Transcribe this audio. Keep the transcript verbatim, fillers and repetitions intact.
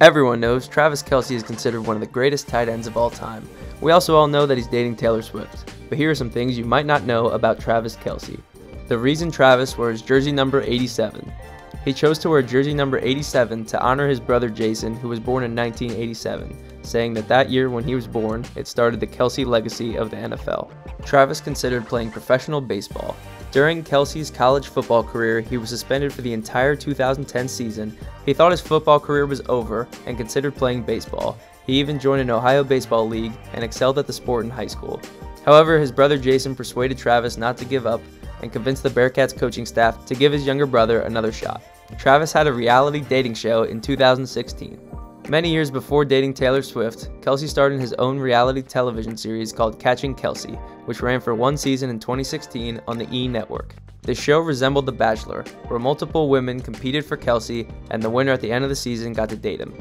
Everyone knows Travis Kelce is considered one of the greatest tight ends of all time. We also all know that he's dating Taylor Swift, but here are some things you might not know about Travis Kelce. The reason Travis wears jersey number eighty-seven. He chose to wear jersey number eighty-seven to honor his brother Jason, who was born in nineteen eighty-seven, saying that that year when he was born, it started the Kelce legacy of the N F L. Travis considered playing professional baseball. During Kelce's college football career, he was suspended for the entire two thousand ten season. He thought his football career was over and considered playing baseball. He even joined an Ohio baseball league and excelled at the sport in high school. However, his brother Jason persuaded Travis not to give up and convinced the Bearcats coaching staff to give his younger brother another shot. Travis had a reality dating show in two thousand sixteen. Many years before dating Taylor Swift, Kelce started his own reality television series called Catching Kelce, which ran for one season in twenty sixteen on the E Network. The show resembled The Bachelor, where multiple women competed for Kelce, and the winner at the end of the season got to date him.